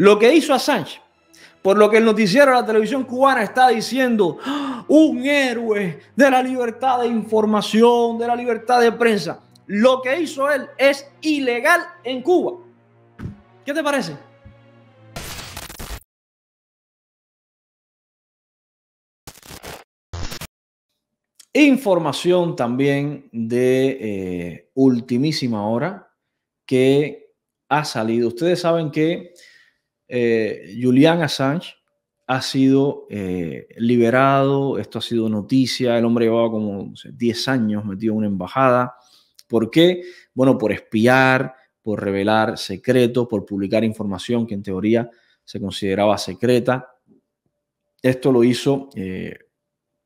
Lo que hizo Assange, por lo que el noticiero de la televisión cubana está diciendo, un héroe de la libertad de información, de la libertad de prensa. Lo que hizo él es ilegal en Cuba. ¿Qué te parece? Información también de ultimísima hora que ha salido. Ustedes saben que Julian Assange ha sido liberado. Esto ha sido noticia. El hombre llevaba como 10 años metido en una embajada. ¿Por qué? Bueno, por espiar, por revelar secretos, por publicar información que en teoría se consideraba secreta. Esto lo hizo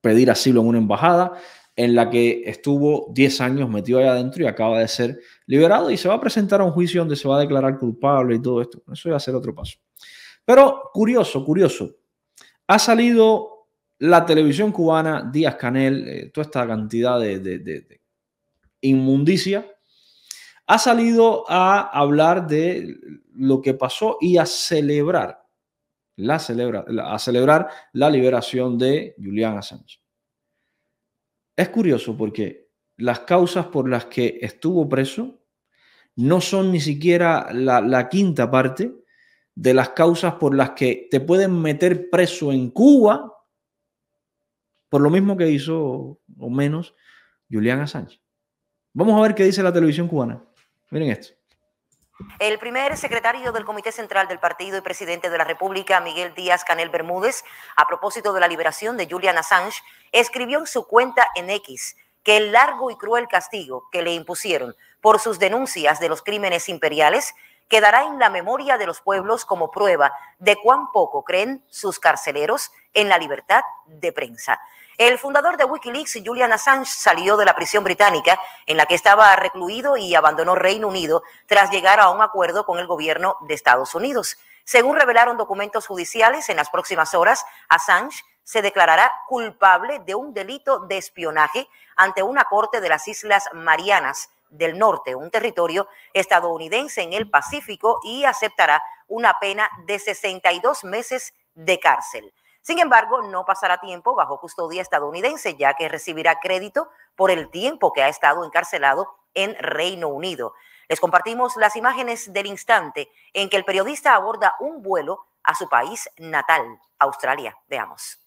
pedir asilo en una embajada en la que estuvo 10 años metido allá adentro y acaba de ser liberado y se va a presentar a un juicio donde se va a declarar culpable y todo esto. Eso va a ser otro paso. Pero curioso, curioso. Ha salido la televisión cubana, Díaz-Canel, toda esta cantidad de inmundicia. Ha salido a hablar de lo que pasó y a celebrar la liberación de Julian Assange. Es curioso porque las causas por las que estuvo preso no son ni siquiera la quinta parte de las causas por las que te pueden meter preso en Cuba por lo mismo que hizo o menos Julian Assange. Vamos a ver qué dice la televisión cubana. Miren esto. El primer secretario del Comité Central del Partido y presidente de la República, Miguel Díaz-Canel Bermúdez, a propósito de la liberación de Julian Assange, escribió en su cuenta en X que el largo y cruel castigo que le impusieron por sus denuncias de los crímenes imperiales quedará en la memoria de los pueblos como prueba de cuán poco creen sus carceleros en la libertad de prensa. El fundador de Wikileaks, Julian Assange, salió de la prisión británica en la que estaba recluido y abandonó Reino Unido tras llegar a un acuerdo con el gobierno de Estados Unidos. Según revelaron documentos judiciales, en las próximas horas, Assange se declarará culpable de un delito de espionaje ante una corte de las Islas Marianas del Norte, un territorio estadounidense en el Pacífico, y aceptará una pena de 62 meses de cárcel. Sin embargo, no pasará tiempo bajo custodia estadounidense, ya que recibirá crédito por el tiempo que ha estado encarcelado en Reino Unido. Les compartimos las imágenes del instante en que el periodista aborda un vuelo a su país natal, Australia. Veamos.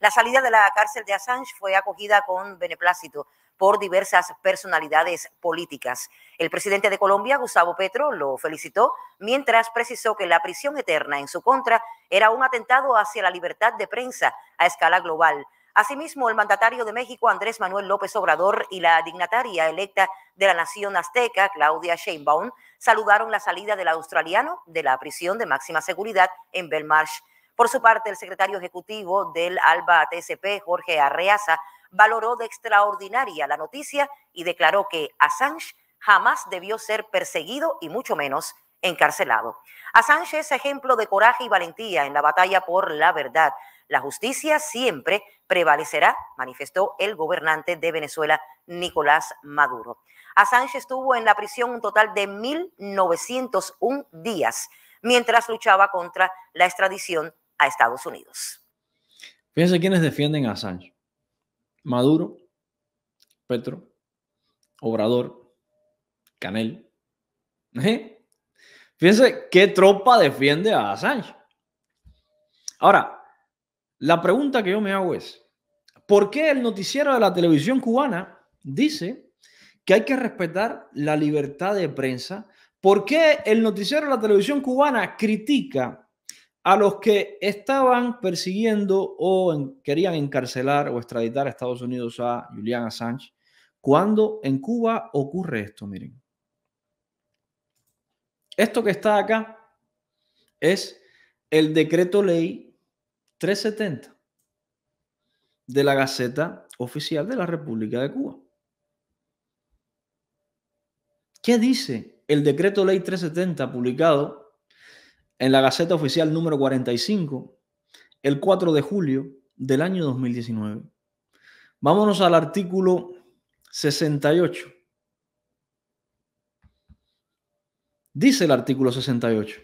La salida de la cárcel de Assange fue acogida con beneplácito por diversas personalidades políticas. El presidente de Colombia, Gustavo Petro, lo felicitó, mientras precisó que la prisión eterna en su contra era un atentado hacia la libertad de prensa a escala global. Asimismo, el mandatario de México, Andrés Manuel López Obrador, y la dignataria electa de la nación azteca, Claudia Sheinbaum, saludaron la salida del australiano de la prisión de máxima seguridad en Belmarsh. Por su parte, el secretario ejecutivo del ALBA-TCP, Jorge Arreaza, valoró de extraordinaria la noticia y declaró que Assange jamás debió ser perseguido y mucho menos encarcelado. Assange es ejemplo de coraje y valentía en la batalla por la verdad. La justicia siempre prevalecerá, manifestó el gobernante de Venezuela, Nicolás Maduro. Assange estuvo en la prisión un total de 1.901 días mientras luchaba contra la extradición a Estados Unidos. Fíjense quiénes defienden a Assange. Maduro, Petro, Obrador, Canel. Fíjense qué tropa defiende a Assange. Ahora, la pregunta que yo me hago es, ¿por qué el noticiero de la televisión cubana dice que hay que respetar la libertad de prensa? ¿Por qué el noticiero de la televisión cubana critica a los que estaban persiguiendo o querían encarcelar o extraditar a Estados Unidos a Julian Assange cuando en Cuba ocurre esto? Miren, esto que está acá es el Decreto Ley 370 de la Gaceta Oficial de la República de Cuba. ¿Qué dice el Decreto Ley 370 publicado en la Gaceta Oficial número 45, el 4 de julio del año 2019. Vámonos al artículo 68. Dice el artículo 68.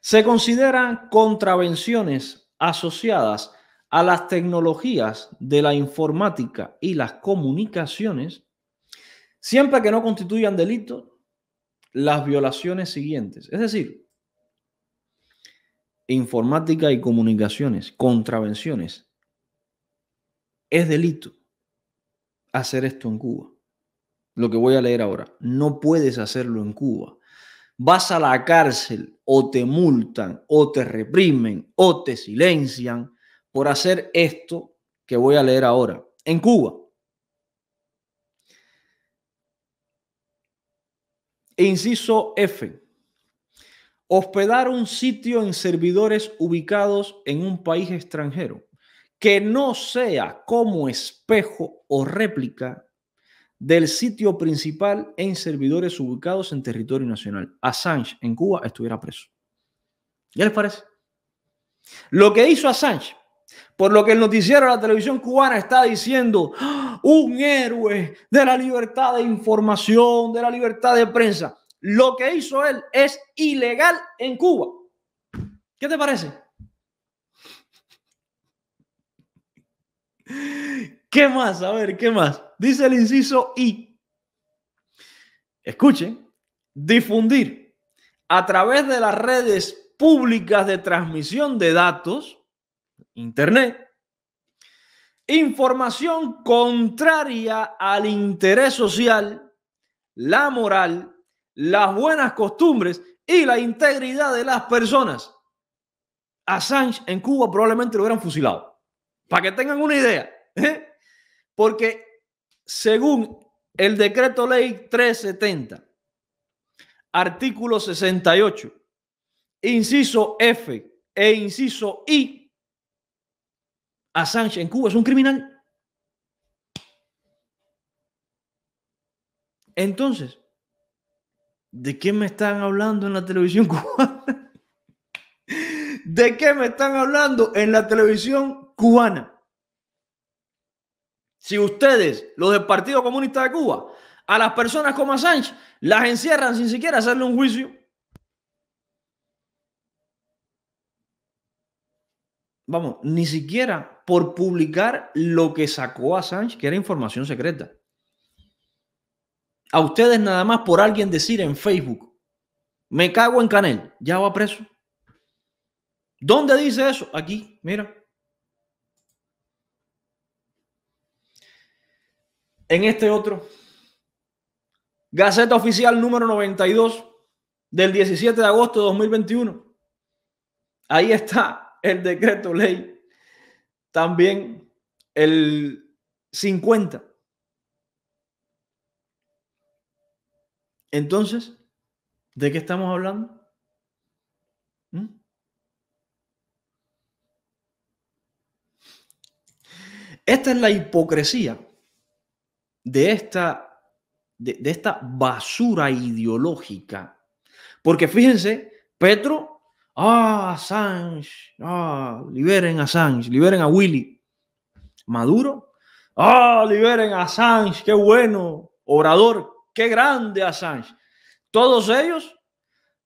Se consideran contravenciones asociadas a las tecnologías de la informática y las comunicaciones, siempre que no constituyan delito, las violaciones siguientes. Es decir, informática y comunicaciones, contravenciones. Es delito hacer esto en Cuba. Lo que voy a leer ahora. No puedes hacerlo en Cuba. Vas a la cárcel o te multan o te reprimen o te silencian por hacer esto que voy a leer ahora en Cuba. Inciso F. Hospedar un sitio en servidores ubicados en un país extranjero que no sea como espejo o réplica del sitio principal en servidores ubicados en territorio nacional. Assange en Cuba estuviera preso. ¿Ya les parece? Lo que hizo Assange, por lo que el noticiero de la televisión cubana está diciendo, un héroe de la libertad de información, de la libertad de prensa. Lo que hizo él es ilegal en Cuba. ¿Qué te parece? ¿Qué más? A ver, ¿qué más? Dice el inciso I. Escuchen. Difundir a través de las redes públicas de transmisión de datos, Internet, información contraria al interés social, la moral, las buenas costumbres y la integridad de las personas. Assange en Cuba probablemente lo hubieran fusilado. Para que tengan una idea. ¿Eh? Porque según el Decreto Ley 370, artículo 68, inciso F e inciso I, Assange en Cuba es un criminal. Entonces, ¿de qué me están hablando en la televisión cubana? ¿De qué me están hablando en la televisión cubana? Si ustedes, los del Partido Comunista de Cuba, a las personas como Assange, las encierran sin siquiera hacerle un juicio. Vamos, ni siquiera por publicar lo que sacó Assange, que era información secreta. A ustedes nada más por alguien decir en Facebook, me cago en Canel, ya va preso. ¿Dónde dice eso? Aquí, mira. En este otro, Gaceta Oficial número 92 del 17 de agosto de 2021. Ahí está el decreto ley, también el 50. Entonces, ¿de qué estamos hablando? Esta es la hipocresía de esta basura ideológica. Porque fíjense, Petro, Assange, liberen a Assange, liberen a Willy. Maduro, liberen a Assange, qué bueno. Obrador, qué grande Assange. Todos ellos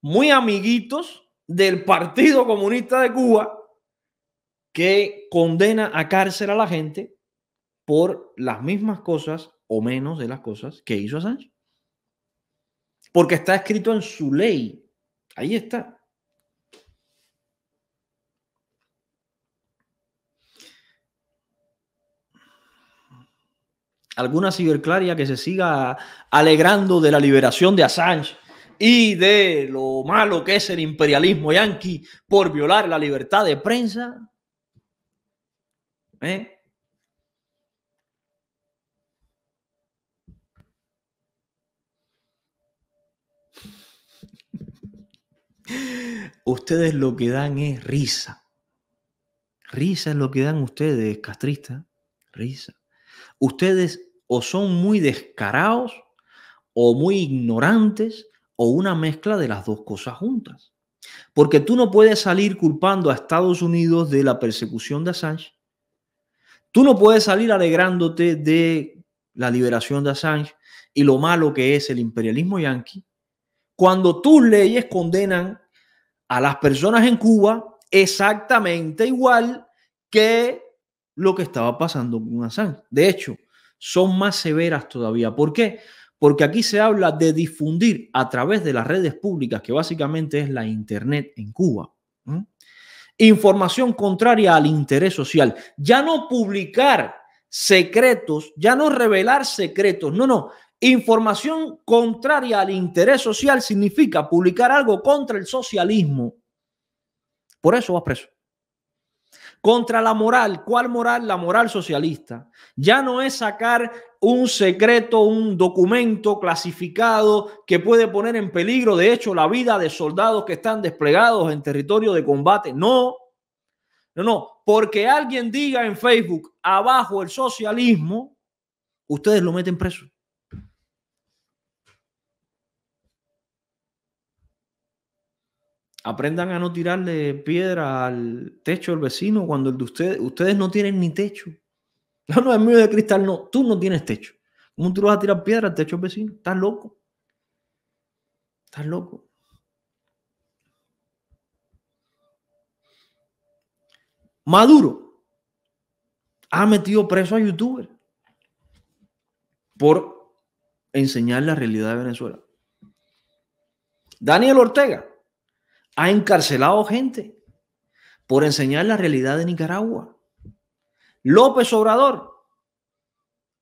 muy amiguitos del Partido Comunista de Cuba, que condena a cárcel a la gente por las mismas cosas o menos de las cosas que hizo Assange. Porque está escrito en su ley. Ahí está. Alguna ciberclaria que se siga alegrando de la liberación de Assange y de lo malo que es el imperialismo yanqui por violar la libertad de prensa. Ustedes lo que dan es risa. Risa es lo que dan ustedes, castristas. Risa. Ustedes o son muy descarados o muy ignorantes o una mezcla de las dos cosas juntas. Porque tú no puedes salir culpando a Estados Unidos de la persecución de Assange. Tú no puedes salir alegrándote de la liberación de Assange y lo malo que es el imperialismo yanqui, cuando tus leyes condenan a las personas en Cuba exactamente igual que lo que estaba pasando con Assange. De hecho, son más severas todavía. ¿Por qué? Porque aquí se habla de difundir a través de las redes públicas, que básicamente es la internet en Cuba, información contraria al interés social. Ya no publicar secretos, ya no revelar secretos, no, no. Información contraria al interés social significa publicar algo contra el socialismo. Por eso vas preso. Contra la moral. ¿Cuál moral? La moral socialista. Ya no es sacar un secreto, un documento clasificado que puede poner en peligro, de hecho, la vida de soldados que están desplegados en territorio de combate. No, no, no. Porque alguien diga en Facebook abajo el socialismo, ustedes lo meten preso. Aprendan a no tirarle piedra al techo del vecino cuando el de ustedes no tienen ni techo. No, no, el mío de cristal no. Tú no tienes techo. ¿Cómo tú vas a tirar piedra al techo del vecino? Estás loco. Estás loco. Maduro ha metido preso a youtubers por enseñar la realidad de Venezuela. Daniel Ortega ha encarcelado gente por enseñar la realidad de Nicaragua. López Obrador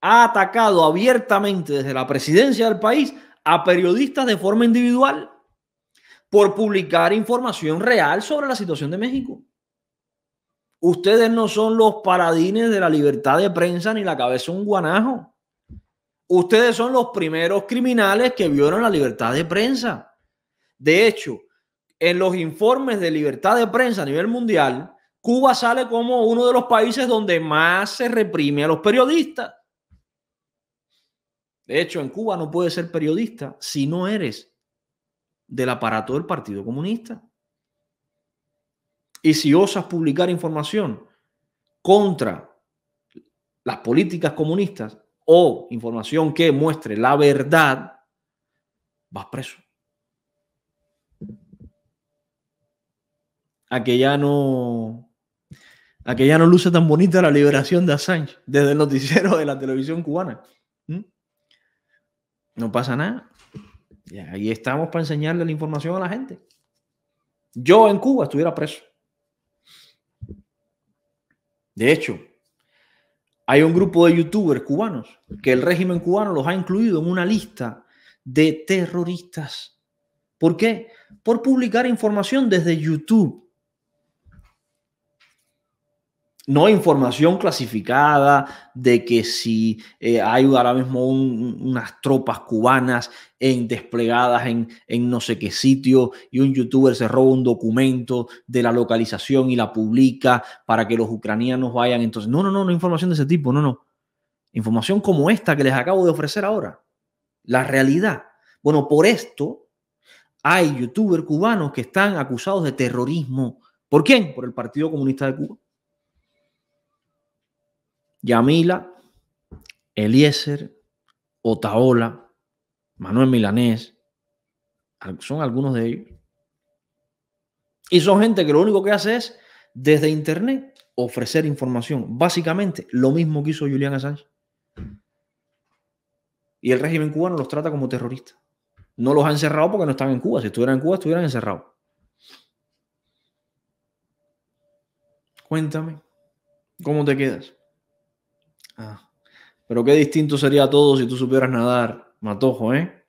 ha atacado abiertamente desde la presidencia del país a periodistas de forma individual por publicar información real sobre la situación de México. Ustedes no son los paladines de la libertad de prensa ni la cabeza de un guanajo. Ustedes son los primeros criminales que violan la libertad de prensa. De hecho, en los informes de libertad de prensa a nivel mundial, Cuba sale como uno de los países donde más se reprime a los periodistas. De hecho, en Cuba no puedes ser periodista si no eres del aparato del Partido Comunista. Y si osas publicar información contra las políticas comunistas o información que muestre la verdad, vas preso. A que ya no luce tan bonita la liberación de Assange desde el noticiero de la televisión cubana. No pasa nada. Y ahí estamos para enseñarle la información a la gente. Yo en Cuba estuviera preso. De hecho, hay un grupo de youtubers cubanos que el régimen cubano los ha incluido en una lista de terroristas. ¿Por qué? Por publicar información desde YouTube. No información clasificada de que si hay ahora mismo unas tropas cubanas desplegadas en no sé qué sitio y un youtuber se roba un documento de la localización y la publica para que los ucranianos vayan. Entonces, no, no, no, no información de ese tipo, no, no. Información como esta que les acabo de ofrecer ahora. La realidad. Bueno, por esto hay youtubers cubanos que están acusados de terrorismo. ¿Por quién? Por el Partido Comunista de Cuba. Yamila Eliezer Otaola, Manuel Milanés, son algunos de ellos. Y son gente que lo único que hace es, desde internet, ofrecer información. Básicamente, lo mismo que hizo Julian Assange. Y el régimen cubano los trata como terroristas. No los ha encerrado porque no están en Cuba. Si estuvieran en Cuba, estuvieran encerrados. Cuéntame, ¿cómo te quedas? Ah, pero qué distinto sería todo si tú supieras nadar, Matojo, ¿eh?